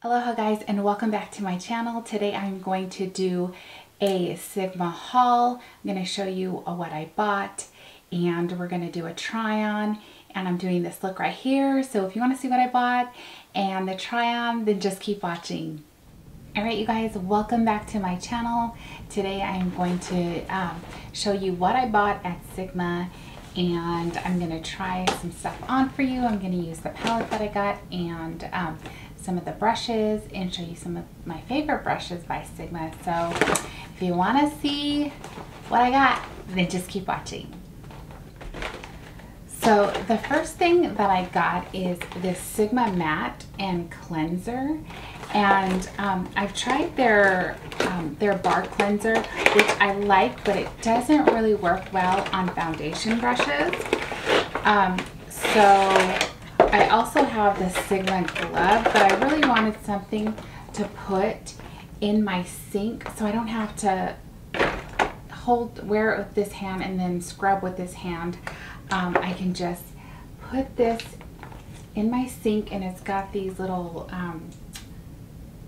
Aloha guys, and welcome back to my channel. Today I'm going to do a Sigma haul. I'm going to show you what I bought, and we're going to do a try on, and I'm doing this look right here. So if you want to see what I bought and the try on, then just keep watching. Alright you guys, welcome back to my channel. Today I'm going to show you what I bought at Sigma, and I'm going to try some stuff on for you. I'm going to use the palette that I got and some of the brushes, and show you some of my favorite brushes by Sigma. So if you want to see what I got, then just keep watching. So the first thing that I got is this Sigma matte and cleanser, and I've tried their bar cleanser, which I like, but it doesn't really work well on foundation brushes. So I also have the Sigma glove, but I really wanted something to put in my sink so I don't have to wear it with this hand and then scrub with this hand. I can just put this in my sink, and it's got these little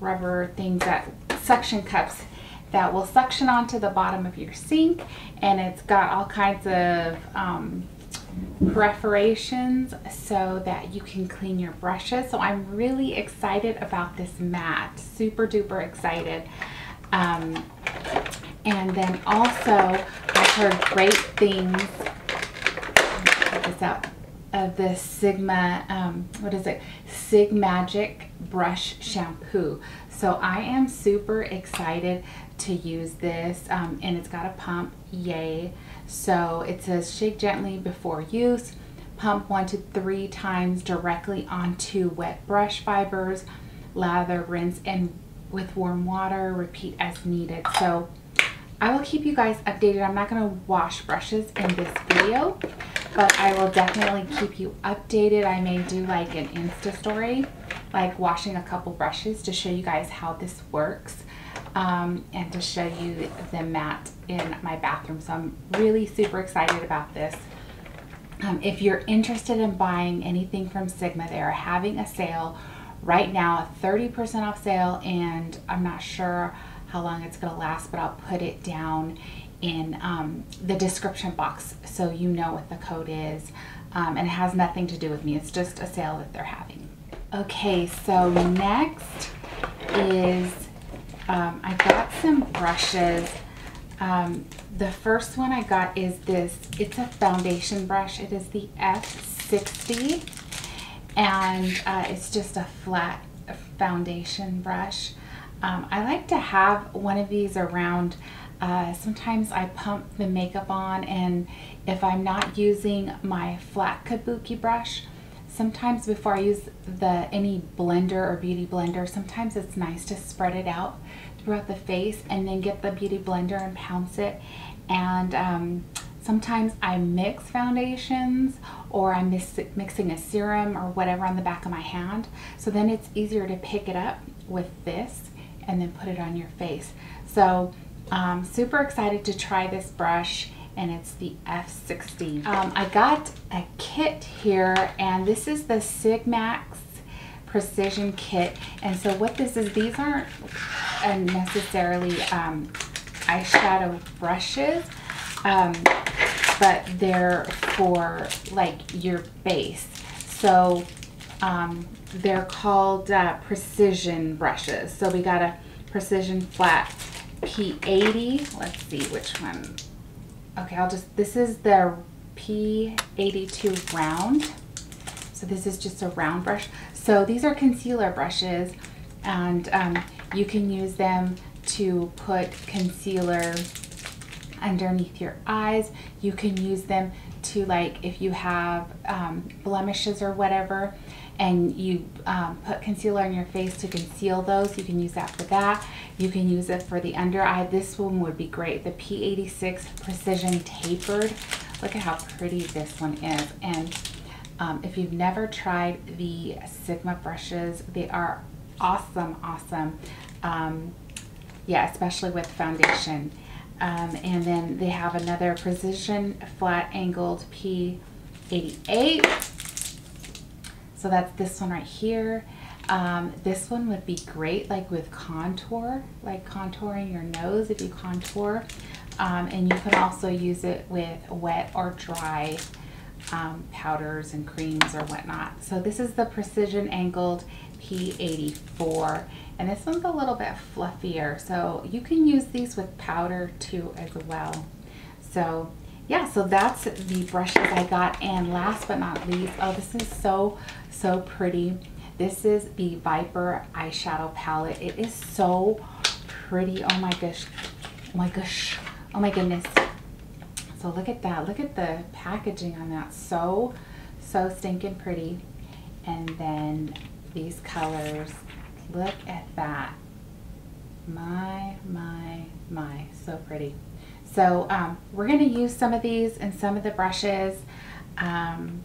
rubber things, that suction cups that will suction onto the bottom of your sink, and it's got all kinds of perforations so that you can clean your brushes. So I'm really excited about this matte, super duper excited. And then also I heard great things, check this out, of the Sigma, what is it, Sigmagic brush shampoo. So I am super excited to use this, and it's got a pump, yay. So it says shake gently before use, pump 1 to 3 times directly onto wet brush fibers, lather, rinse, and with warm water, repeat as needed. So I will keep you guys updated. I'm not gonna wash brushes in this video, but I will definitely keep you updated. I may do like an Insta story, like washing a couple brushes, to show you guys how this works. And to show you the matte in my bathroom. So I'm really super excited about this. If you're interested in buying anything from Sigma, they are having a sale right now, a 30% off sale, and I'm not sure how long it's going to last, but I'll put it down in the description box so you know what the code is. And it has nothing to do with me. It's just a sale that they're having. Okay, so next is I got some brushes. The first one I got is this, it's a foundation brush. It is the F60, and it's just a flat foundation brush. I like to have one of these around. Sometimes I pump the makeup on, and if I'm not using my flat kabuki brush, sometimes before I use any blender or beauty blender, sometimes it's nice to spread it out throughout the face and then get the beauty blender and pounce it. And sometimes I mix foundations, or I'm mixing a serum or whatever on the back of my hand. So then it's easier to pick it up with this and then put it on your face. So I'm super excited to try this brush, and it's the F60. I got a kit here, and this is the Sigmax Precision Kit. And so what this is, these aren't necessarily eyeshadow brushes, but they're for like your base. So they're called precision brushes. So we got a precision flat P80. Let's see which one. Okay, this is the P82 round. So this is just a round brush. So these are concealer brushes, and you can use them to put concealer underneath your eyes. You can use them to, like, if you have blemishes or whatever, and you put concealer on your face to conceal those, you can use that for that. You can use it for the under eye. This one would be great, the P86 Precision Tapered. Look at how pretty this one is. And if you've never tried the Sigma brushes, they are awesome, awesome. Yeah, especially with foundation. And then they have another Precision Flat Angled P88. So that's this one right here. This one would be great like with contour, like contouring your nose if you contour. And you can also use it with wet or dry powders and creams or whatnot. So this is the Precision Angled P84, and this one's a little bit fluffier, so you can use these with powder too as well. So yeah, so that's the brushes I got. And last but not least, oh, this is so pretty. This is the Viper eyeshadow palette. It is so pretty. Oh my gosh, oh my gosh, oh my goodness. So look at that, look at the packaging on that. So stinking pretty. And then these colors, look at that. My, so pretty. So we're gonna use some of these and some of the brushes. I'm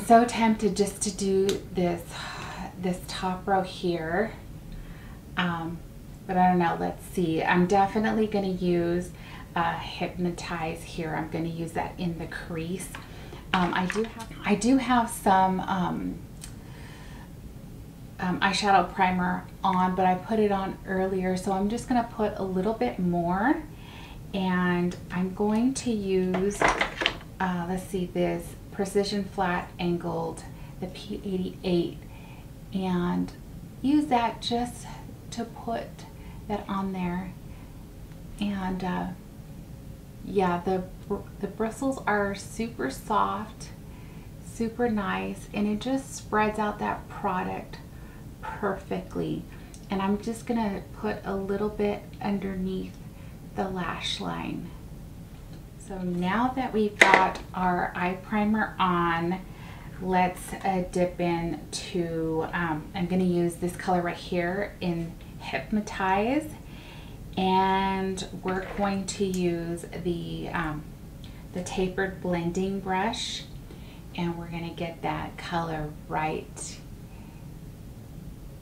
so tempted just to do this top row here, but I don't know, let's see. I'm definitely gonna use Hypnotize here. I'm gonna use that in the crease. I do have some eyeshadow primer on, but I put it on earlier, so I'm just gonna put a little bit more, and I'm going to use, let's see, this Precision Flat Angled, the P88, and use that just to put that on there. And yeah, the bristles are super soft, super nice, and it just spreads out that product perfectly. And I'm just gonna put a little bit underneath the lash line. So now that we've got our eye primer on, let's dip into, I'm gonna use this color right here in Hypnotize, and we're going to use the tapered blending brush, and we're gonna get that color right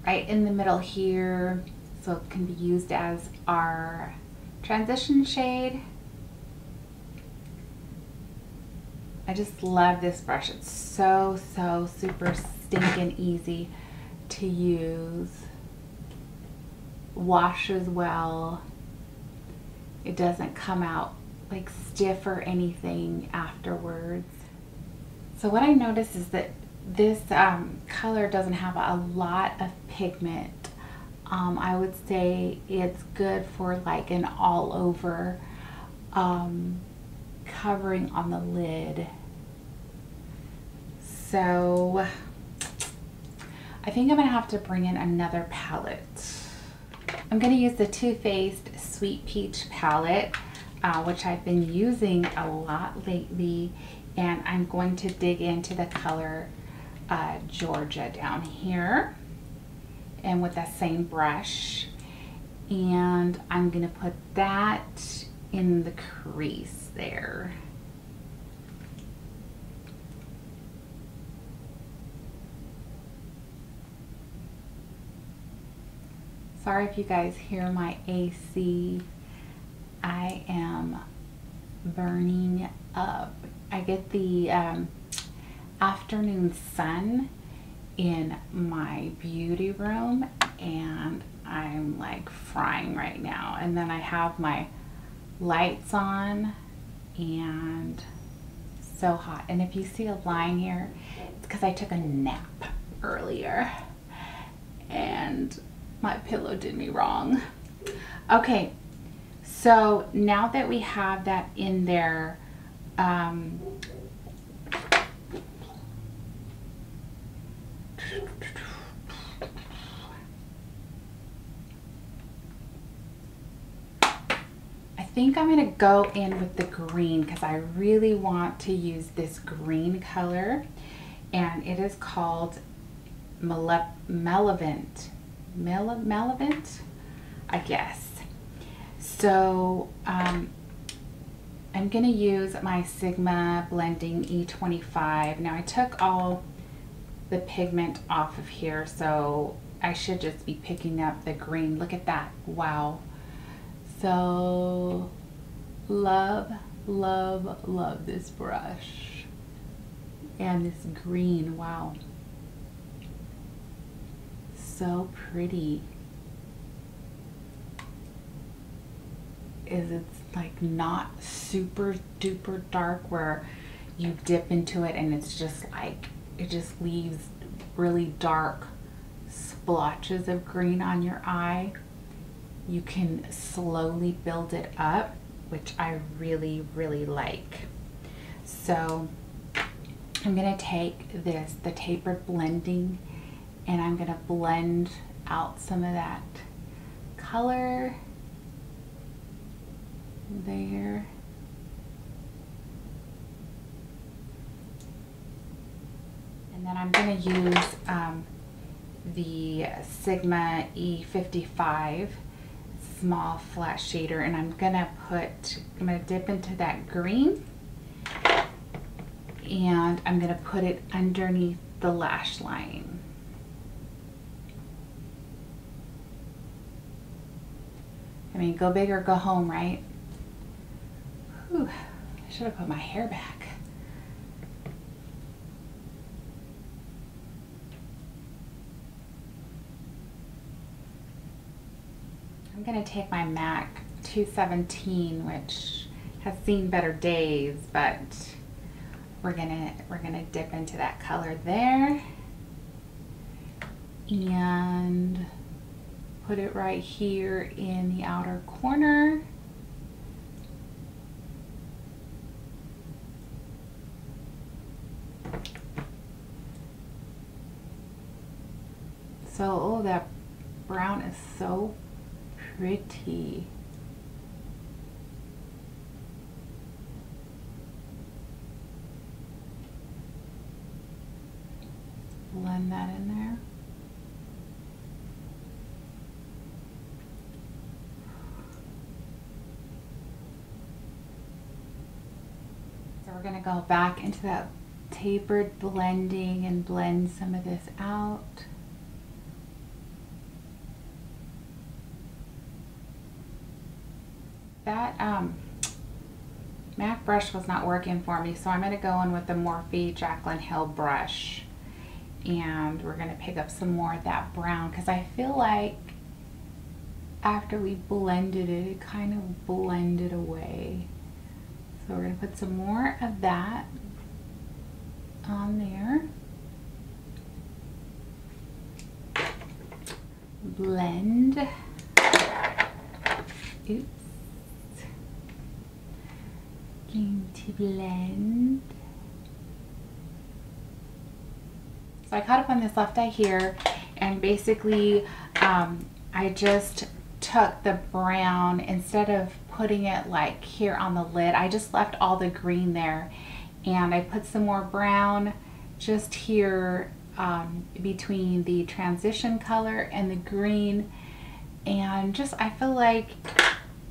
in the middle here, so it can be used as our transition shade. I just love this brush. It's so super stinking easy to use. Washes well. It doesn't come out like stiff or anything afterwards. So what I noticed is that this color doesn't have a lot of pigment. I would say it's good for like an all-over covering on the lid. So I think I'm gonna have to bring in another palette. I'm gonna use the Too Faced Sweet Peach Palette, which I've been using a lot lately, and I'm going to dig into the color Georgia down here, and with that same brush, and I'm gonna put that in the crease there. Sorry if you guys hear my AC. I am burning up. I get the afternoon sun in my beauty room, and I'm like frying right now. And then I have my lights on, and so hot. And if you see a line here, it's because I took a nap earlier and my pillow did me wrong. Okay, so now that we have that in there, I think I'm gonna go in with the green because I really want to use this green color, and it is called Melevent. Melevent, I guess. So I'm gonna use my Sigma blending E25. Now I took all the pigment off of here, so I should just be picking up the green. Look at that, wow. So love this brush and this green, wow. so pretty. Is it's like not super duper dark where you dip into it and it's just like, it just leaves really dark splotches of green on your eye. You can slowly build it up, which I really, really like. So I'm gonna take this, the tapered blending, and I'm gonna blend out some of that color there. And then I'm gonna use the Sigma E55 small flat shader, and I'm gonna dip into that green, and I'm gonna put it underneath the lash line. I mean, go big or go home, right? Whew, I should have put my hair back. I'm gonna take my MAC 217, which has seen better days, but we're gonna dip into that color there and put it right here in the outer corner. So, oh, that brown is so pretty. Blend that in there. So we're going to go back into that tapered blending and blend some of this out. That MAC brush was not working for me, so I'm going to go in with the Morphe Jaclyn Hill brush. And we're gonna pick up some more of that brown, because I feel like after we blended it, it kind of blended away. So we're gonna put some more of that on there. Blend. Oops. Going to blend. So I caught up on this left eye here, and basically I just took the brown, instead of putting it like here on the lid, I just left all the green there, and I put some more brown just here between the transition color and the green, and just I feel like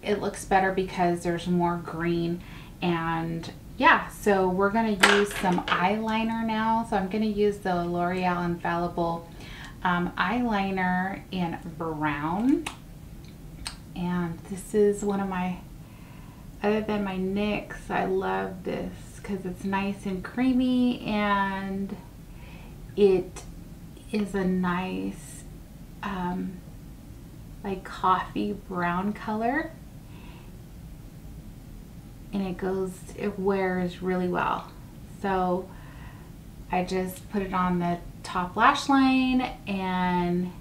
it looks better because there's more green. And yeah, so we're going to use some eyeliner now. So I'm going to use the L'Oreal Infallible eyeliner in brown. And this is one of my, other than my NYX, I love this because it's nice and creamy, and it is a nice like coffee brown color. And it goes, it wears really well. So I just put it on the top lash line and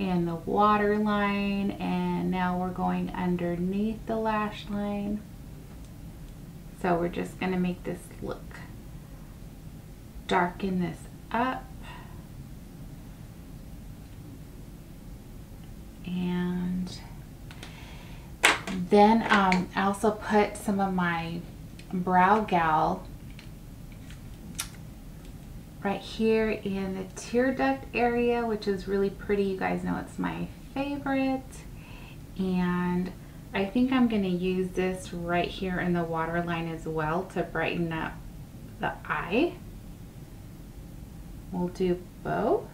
the water line, and now we're going underneath the lash line. So we're just gonna make this look, darken this up, and then I also put some of my Brow Gal right here in the tear duct area, which is really pretty. You guys know it's my favorite. And I think I'm going to use this right here in the waterline as well to brighten up the eye. We'll do both.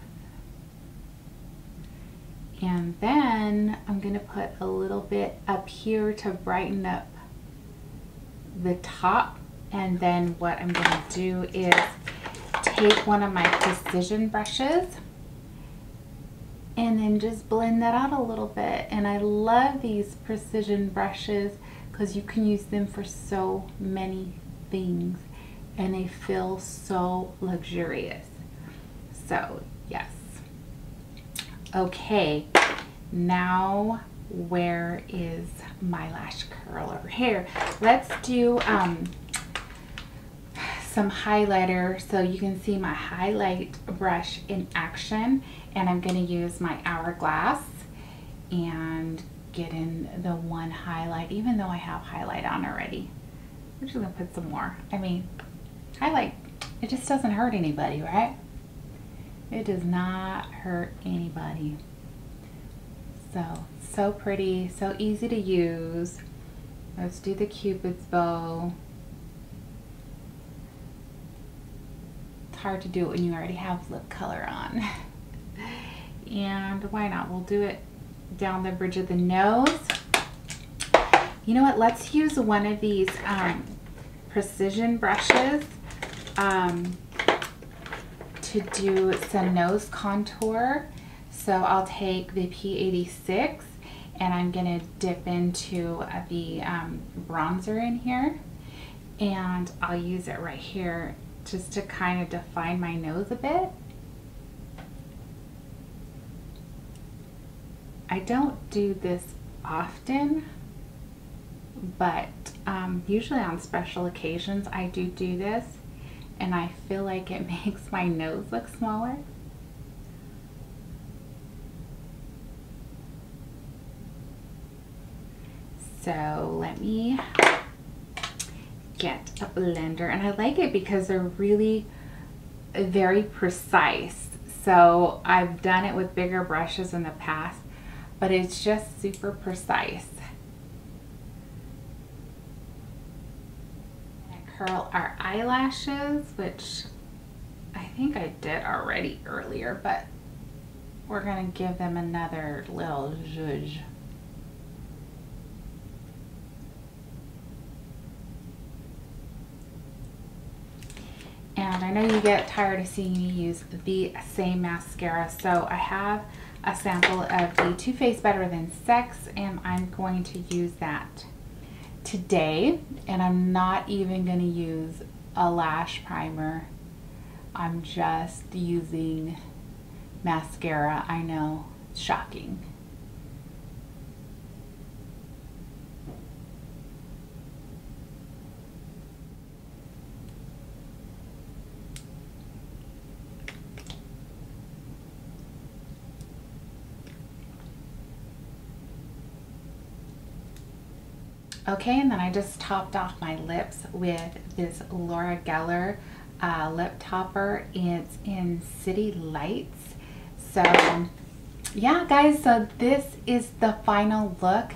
And then I'm going to put a little bit up here to brighten up the top. And then what I'm going to do is take one of my precision brushes and then just blend that out a little bit. And I love these precision brushes because you can use them for so many things and they feel so luxurious. So yes. Okay, now where is my lash curler? Here, let's do some highlighter so you can see my highlight brush in action. And I'm going to use my Hourglass and get in the one highlight, even though I have highlight on already. I'm just going to put some more. I mean, highlight, it just doesn't hurt anybody, right? It does not hurt anybody. So pretty, so easy to use. Let's do the Cupid's bow. It's hard to do it when you already have lip color on. And why not? We'll do it down the bridge of the nose. You know what? Let's use one of these precision brushes to do some nose contour. So I'll take the P86 and I'm going to dip into the bronzer in here. And I'll use it right here just to kind of define my nose a bit. I don't do this often, but usually on special occasions I do this, and I feel like it makes my nose look smaller. So let me get a blender, and I like it because they're really very precise. So I've done it with bigger brushes in the past, but it's just super precise. Curl our eyelashes, which I think I did already earlier, but we're gonna give them another little zhuzh. And I know you get tired of seeing me use the same mascara, so I have a sample of the Too Faced Better Than Sex, and I'm going to use that today. And I'm not even going to use a lash primer. I'm just using mascara. I know, shocking. Okay, and then I just topped off my lips with this Laura Geller lip topper. It's in City Lights. So yeah, guys, so this is the final look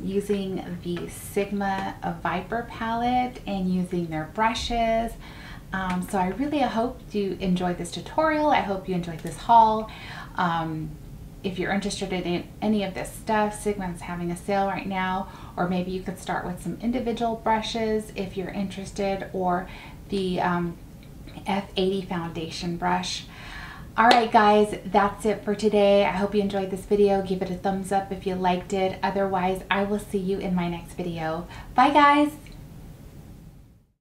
using the Sigma Viper Palette and using their brushes. So I really hope you enjoyed this tutorial. I hope you enjoyed this haul. If you're interested in any of this stuff, Sigma's having a sale right now, or maybe you could start with some individual brushes if you're interested, or the F80 foundation brush. All right, guys, that's it for today. I hope you enjoyed this video. Give it a thumbs up if you liked it. Otherwise, I will see you in my next video. Bye, guys.